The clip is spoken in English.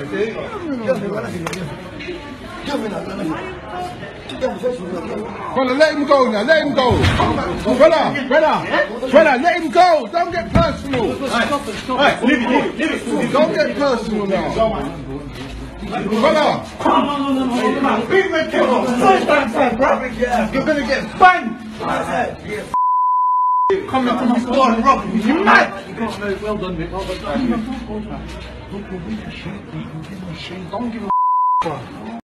Fella, let him go now, let him go. Fella, let him go. Don't get personal. Stop. Leave it. Don't get personal now. Fella. No. Big man came off. You're going to get banged. Coming from the floor and rocking me, you mad! Well done, Nick. Well done. Look, you're really shaky. You can give me shade. Don't give a